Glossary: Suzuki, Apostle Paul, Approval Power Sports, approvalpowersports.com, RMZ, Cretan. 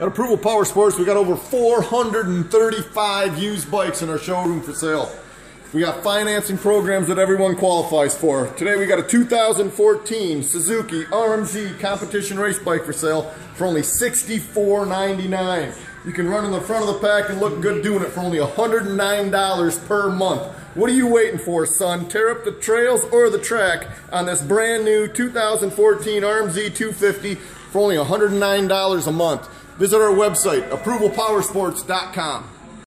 At Approval Power Sports, we got over 435 used bikes in our showroom for sale. We got financing programs that everyone qualifies for. Today we got a 2014 Suzuki RMZ competition race bike for sale for only $64.99. You can run in the front of the pack and look good doing it for only $109 per month. What are you waiting for, son? Tear up the trails or the track on this brand new 2014 RMZ 250 for only $109 a month. Visit our website, approvalpowersports.com.